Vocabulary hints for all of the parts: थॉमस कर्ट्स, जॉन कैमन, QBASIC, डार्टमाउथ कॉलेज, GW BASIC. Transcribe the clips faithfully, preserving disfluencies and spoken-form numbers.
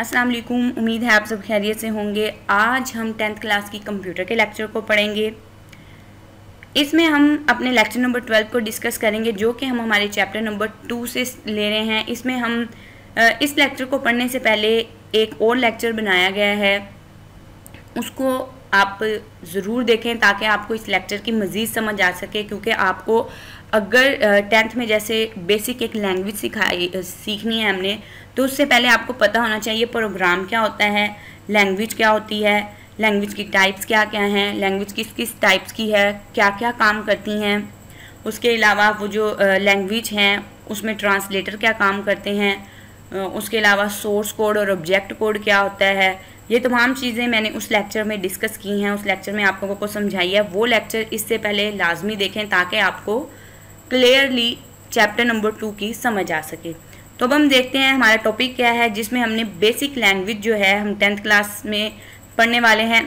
अस्सलाम वालेकुम, उम्मीद है आप सब खैरियत से होंगे। आज हम टेंथ क्लास की कंप्यूटर के लेक्चर को पढ़ेंगे। इसमें हम अपने लेक्चर नंबर ट्वेल्व को डिस्कस करेंगे जो कि हम हमारे चैप्टर नंबर टू से ले रहे हैं। इसमें हम इस लेक्चर को पढ़ने से पहले एक और लेक्चर बनाया गया है, उसको आप ज़रूर देखें ताकि आपको इस लेक्चर की मज़ीद समझ आ सके, क्योंकि आपको अगर टेंथ में जैसे बेसिक एक लैंग्वेज सिखाई सीखनी है हमने, तो उससे पहले आपको पता होना चाहिए प्रोग्राम क्या होता है, लैंग्वेज क्या होती है, लैंग्वेज की टाइप्स क्या क्या हैं, लैंग्वेज किस किस टाइप्स की है, क्या क्या काम करती हैं। उसके अलावा वो जो लैंग्वेज हैं उसमें ट्रांसलेटर क्या काम करते हैं, उसके अलावा सोर्स कोड और ऑब्जेक्ट कोड क्या होता है। ये तमाम चीज़ें मैंने उस लेक्चर में डिस्कस की हैं, उस लेक्चर में आप लोगों को समझाई है। वो लेक्चर इससे पहले लाजमी देखें ताकि आपको क्लियरली चैप्टर नंबर टू की समझ आ सके। तो अब हम देखते हैं हमारा टॉपिक क्या है, जिसमें हमने बेसिक लैंग्वेज जो है हम टेंथ क्लास में पढ़ने वाले हैं।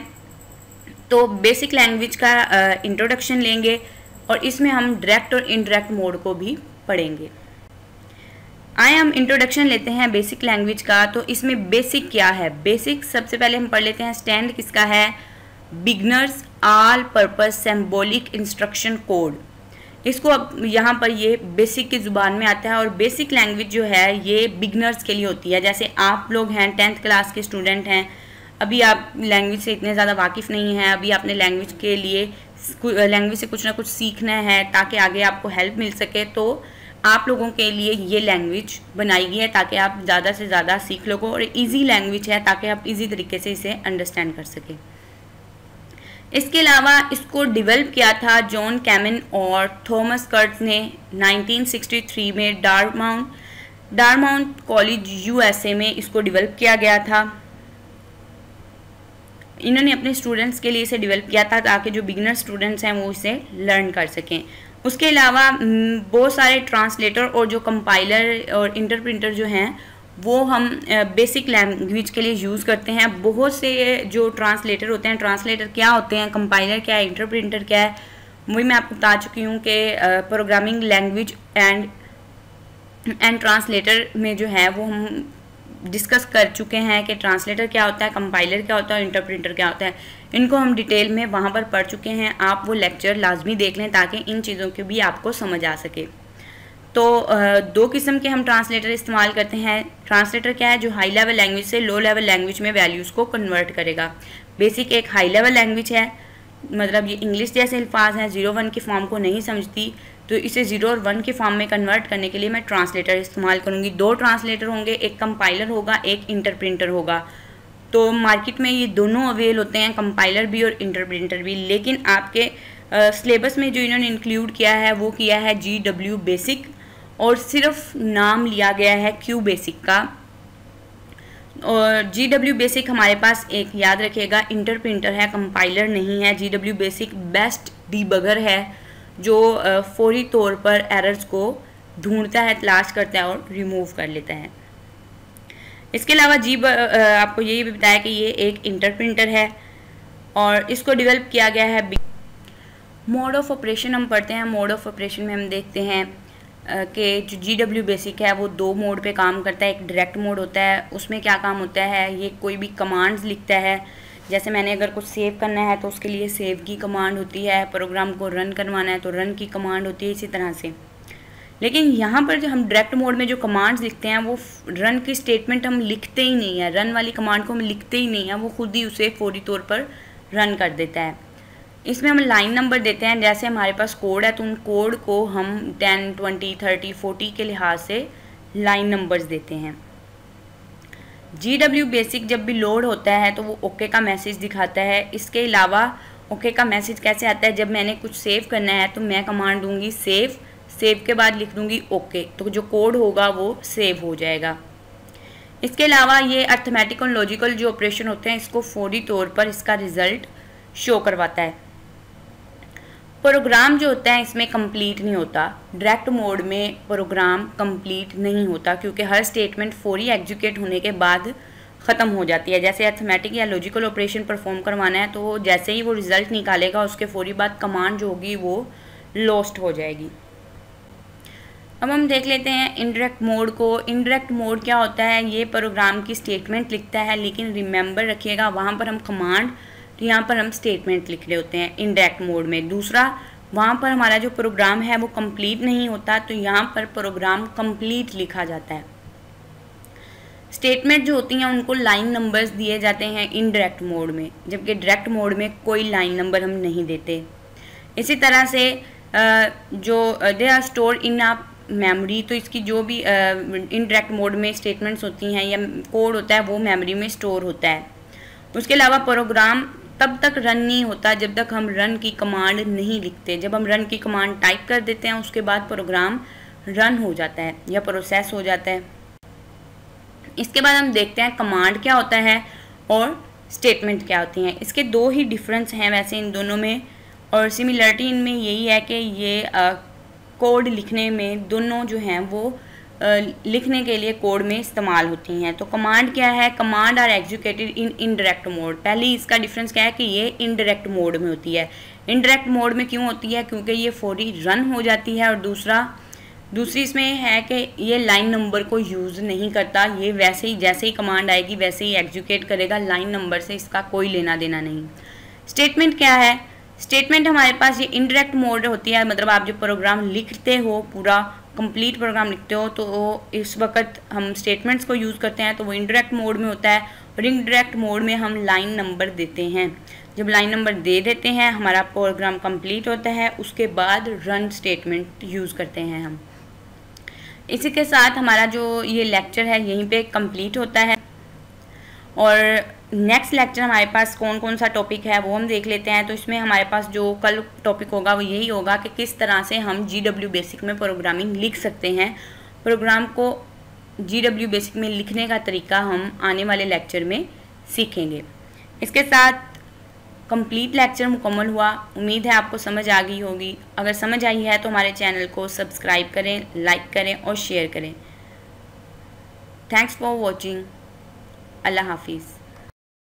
तो बेसिक लैंग्वेज का इंट्रोडक्शन लेंगे और इसमें हम डायरेक्ट और इनडायरेक्ट मोड को भी पढ़ेंगे। आए हम इंट्रोडक्शन लेते हैं बेसिक लैंग्वेज का। तो इसमें बेसिक क्या है, बेसिक सबसे पहले हम पढ़ लेते हैं। स्टैंडर्ड किसका है, beginners all purpose symbolic instruction code. इसको अब यहाँ पर ये बेसिक की ज़ुबान में आता है और बेसिक लैंग्वेज जो है ये बिगनर्स के लिए होती है। जैसे आप लोग हैं टेंथ क्लास के स्टूडेंट हैं, अभी आप लैंग्वेज से इतने ज़्यादा वाकिफ़ नहीं हैं, अभी आपने लैंग्वेज के लिए लैंग्वेज से कुछ ना कुछ सीखना है ताकि आगे आपको हेल्प मिल सके। तो आप लोगों के लिए ये लैंग्वेज बनाई गई है ताकि आप ज़्यादा से ज़्यादा सीख लोगों, और इजी लैंग्वेज है ताकि आप इजी तरीके से इसे अंडरस्टैंड कर सकें। इसके अलावा इसको डेवलप किया था जॉन कैमन और थॉमस कर्ट्स ने नाइनटीन सिक्सटी थ्री में डार्टमाउथ डार्टमाउथ कॉलेज यूएसए में इसको डेवलप किया गया था। इन्होंने अपने स्टूडेंट्स के लिए इसे डेवलप किया था ताकि जो बिगिनर स्टूडेंट्स हैं वो इसे लर्न कर सकें। उसके अलावा बहुत सारे ट्रांसलेटर और जो कंपाइलर और इंटरप्रिंटर जो हैं वो हम बेसिक लैंग्वेज के लिए यूज़ करते हैं। बहुत से जो ट्रांसलेटर होते हैं, ट्रांसलेटर क्या होते हैं, कंपाइलर क्या है, इंटरप्रिंटर क्या है, वही मैं आपको बता चुकी हूँ कि programming language and and translator में जो है वो हम डिस्कस कर चुके हैं कि ट्रांसलेटर क्या होता है, कंपाइलर क्या होता है, इंटरप्रिंटर क्या होता है। इनको हम डिटेल में वहाँ पर पढ़ चुके हैं, आप वो लेक्चर लाजमी देख लें ताकि इन चीज़ों की भी आपको समझ आ सके। तो दो किस्म के हम ट्रांसलेटर इस्तेमाल करते हैं। ट्रांसलेटर क्या है, जो हाई लेवल लैंग्वेज से लो लेवल लैंग्वेज में वैल्यूज़ को कन्वर्ट करेगा। बेसिक एक हाई लेवल लैंग्वेज है, मतलब ये इंग्लिश जैसे अल्फाज हैं, जीरो वन के फॉर्म को नहीं समझती, तो इसे ज़ीरो और वन के फॉर्म में कन्वर्ट करने के लिए मैं ट्रांसलेटर इस्तेमाल करूँगी। दो ट्रांसलेटर होंगे, एक कंपाइलर होगा, एक इंटरप्रिंटर होगा। तो मार्केट में ये दोनों अवेल होते हैं, कंपाइलर भी और इंटरप्रिंटर भी। लेकिन आपके सिलेबस में जो इन्होंने इंक्लूड किया है वो किया है जी डब्ल्यू बेसिक, और सिर्फ नाम लिया गया है क्यू बेसिक का। और जी डब्ल्यू बेसिक हमारे पास एक याद रखिएगा इंटरप्रिंटर है, कंपाइलर नहीं है। G W basic best debugger है जो फौरी तौर पर एरर्स को ढूंढता है, तलाश करता है और रिमूव कर लेता है। इसके अलावा जी आपको यही भी बताया कि ये एक इंटरप्रिंटर है और इसको डेवलप किया गया है। मोड ऑफ ऑपरेशन हम पढ़ते हैं। मोड ऑफ ऑपरेशन में हम देखते हैं कि जो जी डब्ल्यू बेसिक है वो दो मोड पे काम करता है। एक डायरेक्ट मोड होता है, उसमें क्या काम होता है, ये कोई भी कमांड्स लिखता है। जैसे मैंने अगर कुछ सेव करना है तो उसके लिए सेव की कमांड होती है, प्रोग्राम को रन करवाना है तो रन की कमांड होती है, इसी तरह से। लेकिन यहाँ पर जो हम डायरेक्ट मोड में जो कमांड्स लिखते हैं वो रन की स्टेटमेंट हम लिखते ही नहीं है, रन वाली कमांड को हम लिखते ही नहीं है, वो खुद ही उसे फौरी तौर पर रन कर देता है। इसमें हम लाइन नंबर देते हैं, जैसे हमारे पास कोड है तो उन कोड को हम टेन ट्वेंटी थर्टी फोर्टी के लिहाज से लाइन नंबर्स देते हैं। जी डब्ल्यू बेसिक जब भी लोड होता है तो वो ओके का मैसेज दिखाता है। इसके अलावा ओके का मैसेज कैसे आता है, जब मैंने कुछ सेव करना है तो मैं कमांड दूंगी सेव, सेव के बाद लिख दूंगी ओके, तो जो कोड होगा वो सेव हो जाएगा। इसके अलावा ये अर्थमेटिक और लॉजिकल जो ऑपरेशन होते हैं इसको फौरी तौर पर इसका रिज़ल्ट शो करवाता है। प्रोग्राम जो होता है इसमें कंप्लीट नहीं होता, डायरेक्ट मोड में प्रोग्राम कंप्लीट नहीं होता क्योंकि हर स्टेटमेंट फौरी एग्जीक्यूट होने के बाद ख़त्म हो जाती है। जैसे अर्थमेटिक या लॉजिकल ऑपरेशन परफॉर्म करवाना है तो जैसे ही वो रिज़ल्ट निकालेगा उसके फौरी बाद कमांड जो होगी वो लॉस्ट हो जाएगी। अब हम देख लेते हैं इनडायरेक्ट मोड को। इनडायरेक्ट मोड क्या होता है, ये प्रोग्राम की स्टेटमेंट लिखता है, लेकिन रिमेंबर रखिएगा वहाँ पर हम कमांड, यहाँ पर हम स्टेटमेंट लिख रहे होते हैं इनडायरेक्ट मोड में। दूसरा, वहाँ पर हमारा जो प्रोग्राम है वो कंप्लीट नहीं होता, तो यहाँ पर प्रोग्राम कंप्लीट लिखा जाता है। स्टेटमेंट जो होती हैं उनको लाइन नंबर्स दिए जाते हैं इनडायरेक्ट मोड में, जबकि डायरेक्ट मोड में कोई लाइन नंबर हम नहीं देते। इसी तरह से जो दे आर स्टोर्ड इन आप मेमोरी, तो इसकी जो भी इनडायरेक्ट मोड में स्टेटमेंट्स होती हैं या कोड होता है वो मेमोरी में स्टोर होता है। उसके अलावा प्रोग्राम तब तक रन नहीं होता जब तक हम रन की कमांड नहीं लिखते। जब हम रन की कमांड टाइप कर देते हैं उसके बाद प्रोग्राम रन हो जाता है या प्रोसेस हो जाता है। इसके बाद हम देखते हैं कमांड क्या होता है और स्टेटमेंट क्या होती हैं। इसके दो ही डिफरेंस हैं वैसे इन दोनों में, और सिमिलरिटी इनमें यही है कि ये आ, कोड लिखने में दोनों जो हैं वो लिखने के लिए कोड में इस्तेमाल होती हैं। तो कमांड क्या है, command are executed in indirect mode. पहली इसका डिफरेंस क्या है कि ये इनडायरेक्ट मोड में होती है। इनडायरेक्ट मोड में क्यों होती है, क्योंकि ये फौरी रन हो जाती है, और दूसरा दूसरी इसमें है कि ये लाइन नंबर को यूज़ नहीं करता, ये वैसे ही जैसे ही कमांड आएगी वैसे ही एग्जीक्यूट करेगा, लाइन नंबर से इसका कोई लेना देना नहीं। स्टेटमेंट क्या है, स्टेटमेंट हमारे पास ये इनडायरेक्ट मोड होती है, मतलब आप जो प्रोग्राम लिखते हो पूरा कंप्लीट प्रोग्राम लिखते हो तो इस वक्त हम स्टेटमेंट्स को यूज़ करते हैं, तो वो इनडायरेक्ट मोड में होता है। और इनडायरेक्ट मोड में हम लाइन नंबर देते हैं, जब लाइन नंबर दे देते हैं हमारा प्रोग्राम कंप्लीट होता है, उसके बाद रन स्टेटमेंट यूज़ करते हैं हम। इसी के साथ हमारा जो ये लेक्चर है यहीं पे कंप्लीट होता है, और नेक्स्ट लेक्चर हमारे पास कौन कौन सा टॉपिक है वो हम देख लेते हैं। तो इसमें हमारे पास जो कल टॉपिक होगा वो यही होगा कि किस तरह से हम जी डब्ल्यू बेसिक में प्रोग्रामिंग लिख सकते हैं। प्रोग्राम को जी डब्ल्यू बेसिक में लिखने का तरीका हम आने वाले लेक्चर में सीखेंगे। इसके साथ कंप्लीट लेक्चर मुकम्मल हुआ। उम्मीद है आपको समझ आ गई होगी। अगर समझ आई है तो हमारे चैनल को सब्सक्राइब करें, लाइक करें और शेयर करें। Thanks for watching. अल्लाह हाफिज़।